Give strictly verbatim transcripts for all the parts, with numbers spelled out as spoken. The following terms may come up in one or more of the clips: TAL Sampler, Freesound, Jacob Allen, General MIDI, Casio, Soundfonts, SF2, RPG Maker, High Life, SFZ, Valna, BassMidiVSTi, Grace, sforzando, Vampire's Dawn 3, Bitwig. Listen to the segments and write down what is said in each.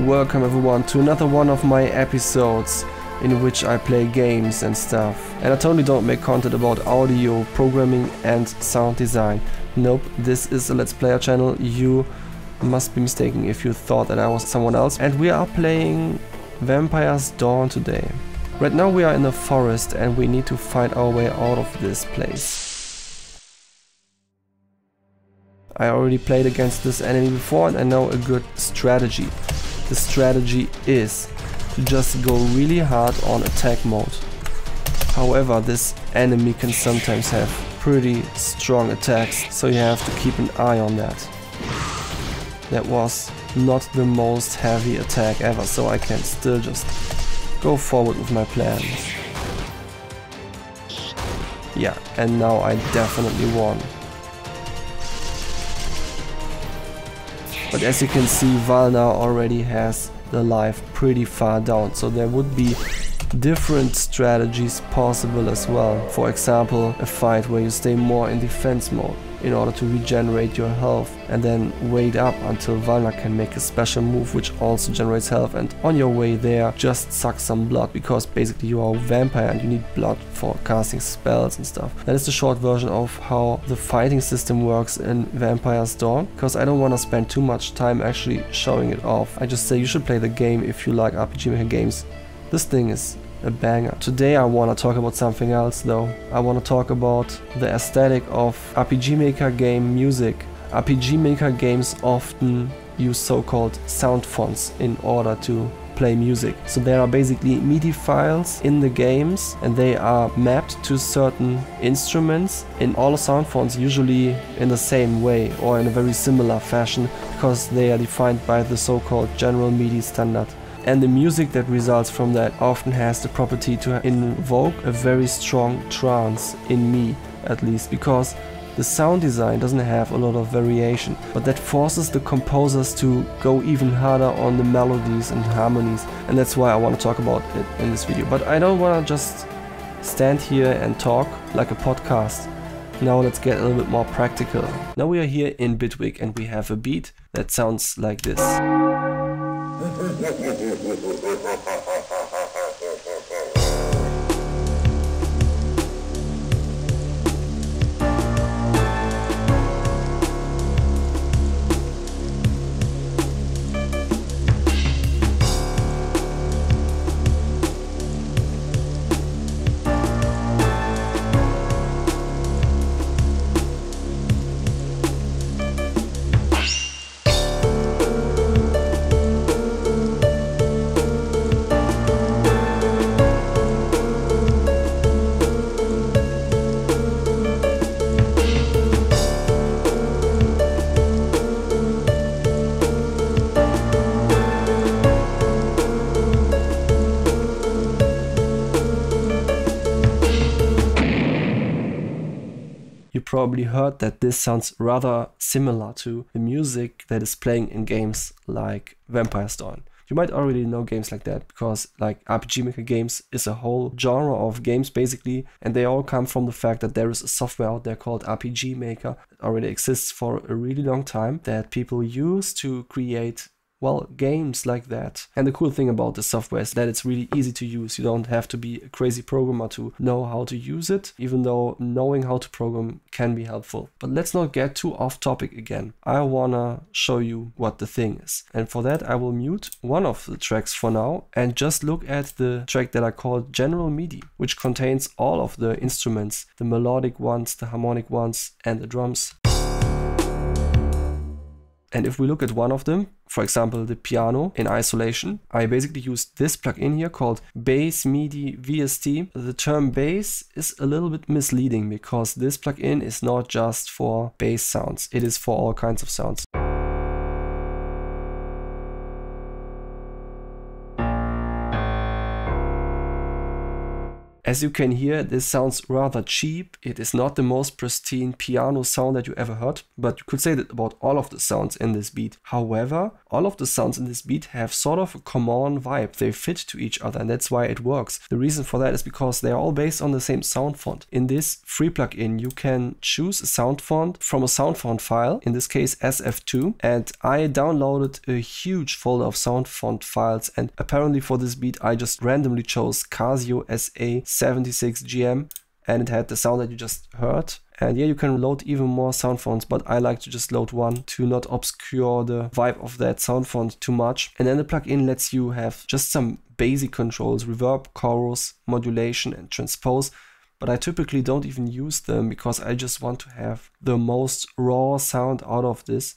Welcome everyone to another one of my episodes in which I play games and stuff. And I totally don't make content about audio, programming and sound design. Nope, this is a Let's Player channel. You must be mistaken if you thought that I was someone else. And we are playing Vampire's Dawn today. Right now we are in the forest and we need to find our way out of this place. I already played against this enemy before and I know a good strategy. The strategy is to just go really hard on attack mode. However, this enemy can sometimes have pretty strong attacks, so you have to keep an eye on that. That was not the most heavy attack ever, so I can still just go forward with my plans. Yeah, and now I definitely won. But as you can see, Valna already has the life pretty far down, so there would be different strategies possible as well. For example, a fight where you stay more in defense mode in order to regenerate your health and then wait up until Valna can make a special move which also generates health, and on your way there just suck some blood, because basically you are a vampire and you need blood for casting spells and stuff. That is the short version of how the fighting system works in Vampire's Dawn, because I don't want to spend too much time actually showing it off. I just say you should play the game if you like R P G Maker games. This thing is a banger. Today I want to talk about something else though. I want to talk about the aesthetic of R P G Maker game music. R P G Maker games often use so-called sound fonts in order to play music. So there are basically MIDI files in the games and they are mapped to certain instruments in all the sound fonts, usually in the same way or in a very similar fashion, because they are defined by the so-called General MIDI standard. And the music that results from that often has the property to invoke a very strong trance, in me at least, because the sound design doesn't have a lot of variation, but that forces the composers to go even harder on the melodies and harmonies, and that's why I want to talk about it in this video. But I don't want to just stand here and talk like a podcast. Now let's get a little bit more practical. Now we are here in Bitwig and we have a beat that sounds like this. Probably heard that this sounds rather similar to the music that is playing in games like Vampire's Dawn. You might already know games like that, because like R P G Maker games is a whole genre of games basically, and they all come from the fact that there is a software out there called R P G Maker that already exists for a really long time, that people use to create, well, games like that. And the cool thing about the software is that it's really easy to use. You don't have to be a crazy programmer to know how to use it, even though knowing how to program can be helpful. But let's not get too off topic again. I wanna show you what the thing is. And for that, I will mute one of the tracks for now and just look at the track that I call General MIDI, which contains all of the instruments, the melodic ones, the harmonic ones, and the drums. And if we look at one of them, for example the piano in isolation, I basically used this plugin here called BassMidiVSTi. The term bass is a little bit misleading, because this plugin is not just for bass sounds, it is for all kinds of sounds. As you can hear, this sounds rather cheap. It is not the most pristine piano sound that you ever heard, but you could say that about all of the sounds in this beat. However, all of the sounds in this beat have sort of a common vibe. They fit to each other, and that's why it works. The reason for that is because they are all based on the same sound font. In this free plugin, you can choose a sound font from a sound font file, in this case S F two, and I downloaded a huge folder of sound font files, and apparently for this beat I just randomly chose Casio S A seventy-six G M, and it had the sound that you just heard. And yeah, you can load even more sound fonts, but I like to just load one to not obscure the vibe of that sound font too much. And then the plugin lets you have just some basic controls: reverb, chorus, modulation, and transpose. But I typically don't even use them because I just want to have the most raw sound out of this,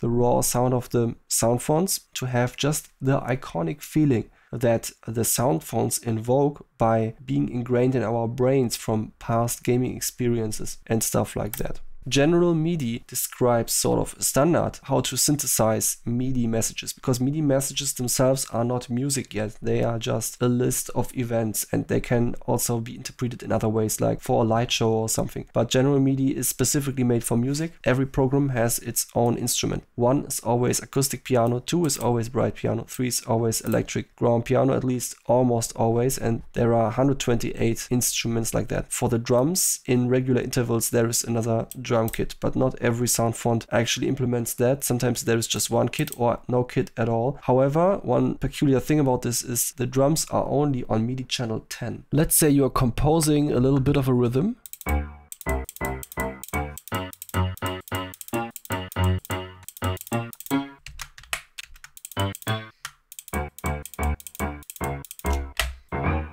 the raw sound of the sound fonts, to have just the iconic feeling that the sound fonts invoke by being ingrained in our brains from past gaming experiences and stuff like that. General MIDI describes sort of a standard how to synthesize MIDI messages, because MIDI messages themselves are not music yet. They are just a list of events, and they can also be interpreted in other ways, like for a light show or something. But General MIDI is specifically made for music. Every program has its own instrument. One is always acoustic piano, two is always bright piano, three is always electric ground piano, at least almost always, and there are one hundred twenty-eight instruments like that. For the drums, in regular intervals, there is another drum drum kit, but not every sound font actually implements that. Sometimes there is just one kit or no kit at all. However, one peculiar thing about this is the drums are only on MIDI channel ten. Let's say you are composing a little bit of a rhythm.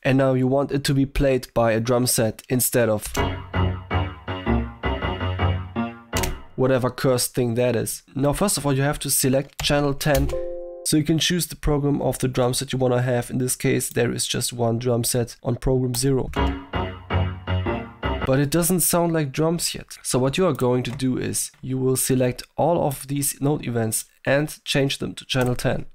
And now you want it to be played by a drum set instead of whatever cursed thing that is. Now, first of all, you have to select channel ten, so you can choose the program of the drum set you want to have. In this case, there is just one drum set on program zero. But it doesn't sound like drums yet. So what you are going to do is you will select all of these note events and change them to channel ten.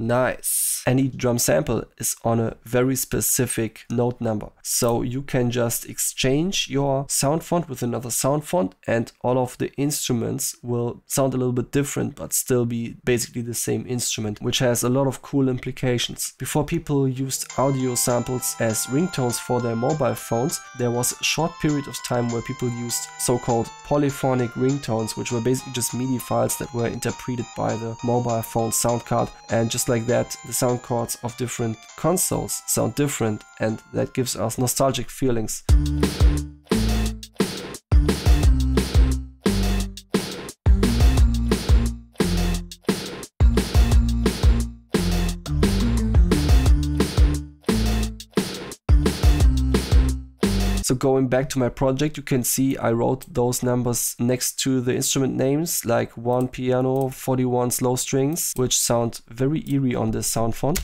Nice. Any drum sample is on a very specific note number. So you can just exchange your sound font with another sound font, and all of the instruments will sound a little bit different, but still be basically the same instrument, which has a lot of cool implications. Before people used audio samples as ringtones for their mobile phones, there was a short period of time where people used so-called polyphonic ringtones, which were basically just MIDI files that were interpreted by the mobile phone sound card. And just like that, the sound chords of different consoles sound different, and that gives us nostalgic feelings. So going back to my project, you can see I wrote those numbers next to the instrument names, like one piano, forty-one slow strings, which sound very eerie on this sound font.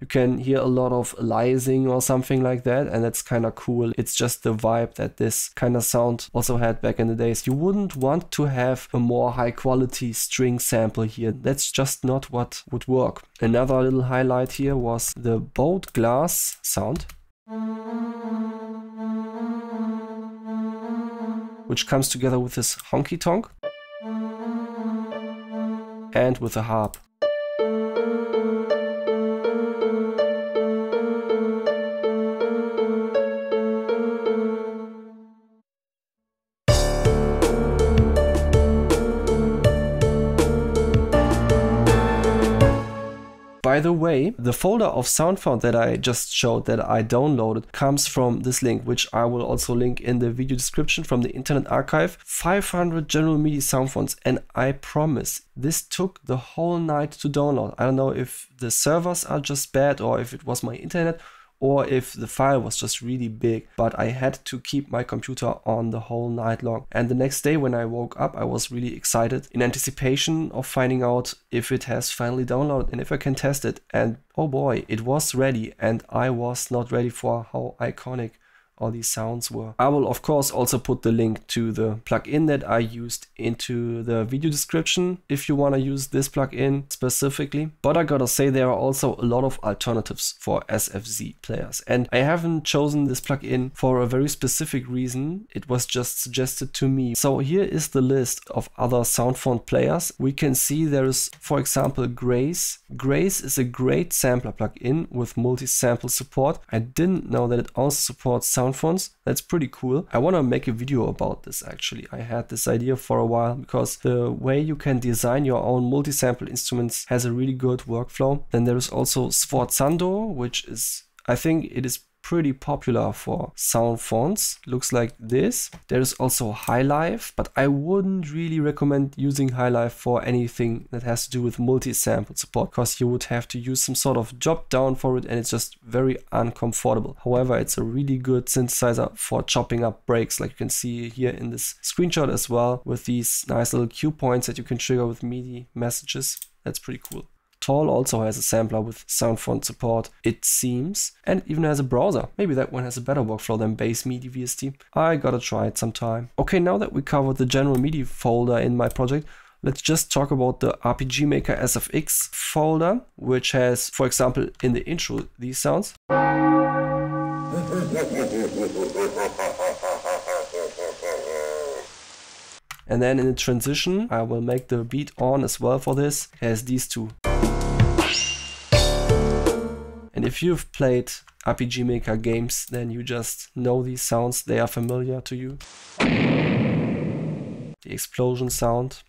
You can hear a lot of aliasing or something like that, and that's kind of cool. It's just the vibe that this kind of sound also had back in the days. You wouldn't want to have a more high quality string sample here. That's just not what would work. Another little highlight here was the boat glass sound, which comes together with this honky tonk and with a harp. By the way, the folder of sound font that I just showed, that I downloaded, comes from this link, which I will also link in the video description, from the Internet Archive. five hundred General MIDI sound fonts, and I promise this took the whole night to download. I don't know if the servers are just bad or if it was my internet, or if the file was just really big, but I had to keep my computer on the whole night long. And the next day when I woke up, I was really excited in anticipation of finding out if it has finally downloaded and if I can test it. And oh boy, it was ready, and I was not ready for how iconic all these sounds were. I will of course also put the link to the plugin that I used into the video description if you want to use this plugin specifically. But I gotta say, there are also a lot of alternatives for S F Z players, and I haven't chosen this plugin for a very specific reason. It was just suggested to me. So here is the list of other sound font players. We can see there is, for example, Grace. Grace is a great sampler plugin with multi-sample support. I didn't know that it also supports sound fonts. That's pretty cool. I want to make a video about this actually. I had this idea for a while because the way you can design your own multi-sample instruments has a really good workflow. Then there is also Sforzando, which is, I think it is pretty popular for sound fonts. Looks like this. There is also High Life, but I wouldn't really recommend using High Life for anything that has to do with multi-sample support, because you would have to use some sort of drop down for it, and it's just very uncomfortable. However, it's a really good synthesizer for chopping up breaks, like you can see here in this screenshot as well, with these nice little cue points that you can trigger with MIDI messages. That's pretty cool. T A L also has a sampler with sound font support, it seems, and even has a browser. Maybe that one has a better workflow than BassMidiVSTi. I gotta try it sometime. Okay, now that we covered the General MIDI folder in my project, let's just talk about the R P G Maker S F X folder, which has, for example, in the intro, these sounds. And then in the transition, I will make the beat on as well for this, it has these two. And if you've played R P G Maker games, then you just know these sounds, they are familiar to you. The explosion sound,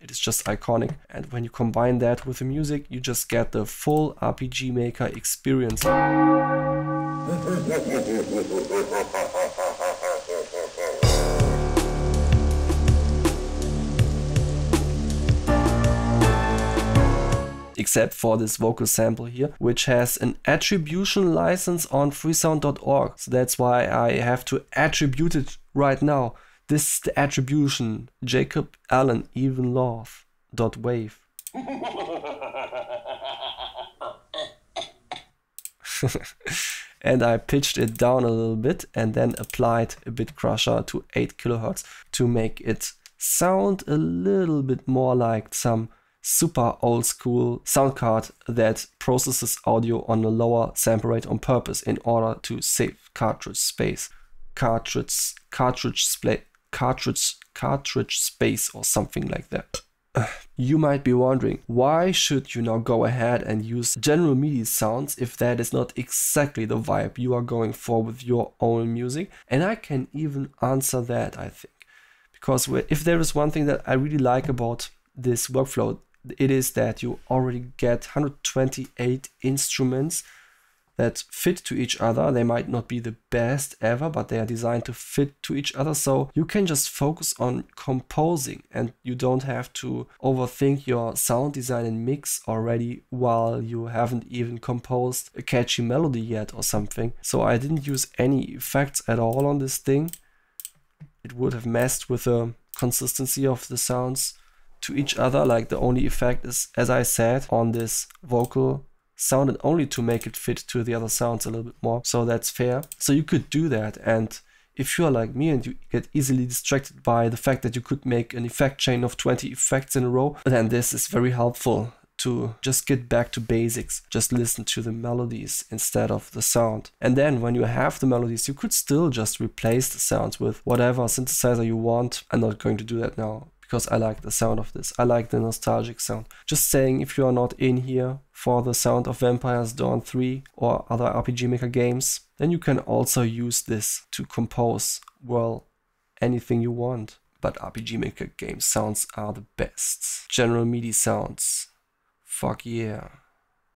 it is just iconic. And when you combine that with the music, you just get the full R P G Maker experience. Except for this vocal sample here, which has an attribution license on freesound dot org. So that's why I have to attribute it right now. This is the attribution, Jacob Allen Evil Laugh dot wave. And I pitched it down a little bit and then applied a bit crusher to eight kilohertz to make it sound a little bit more like some super old school sound card that processes audio on a lower sample rate on purpose in order to save cartridge space. Cartridge, cartridge, splay, cartridge, cartridge space or something like that. You might be wondering, why should you now go ahead and use General MIDI sounds if that is not exactly the vibe you are going for with your own music? And I can even answer that, I think. Because if there is one thing that I really like about this workflow, it is that you already get one hundred twenty-eight instruments that fit to each other. They might not be the best ever, but they are designed to fit to each other. So you can just focus on composing and you don't have to overthink your sound design and mix already while you haven't even composed a catchy melody yet or something. So I didn't use any effects at all on this thing. It would have messed with the consistency of the sounds to each other. Like, the only effect is, as I said, on this vocal sound, and only to make it fit to the other sounds a little bit more. So that's fair. So you could do that, and if you're like me and you get easily distracted by the fact that you could make an effect chain of twenty effects in a row, then this is very helpful to just get back to basics. Just listen to the melodies instead of the sound. And then when you have the melodies, you could still just replace the sounds with whatever synthesizer you want. I'm not going to do that now, because I like the sound of this. I like the nostalgic sound. Just saying, if you are not in here for the sound of Vampire's Dawn three or other R P G Maker games, then you can also use this to compose, well, anything you want. But R P G Maker game sounds are the best. General MIDI sounds. Fuck yeah.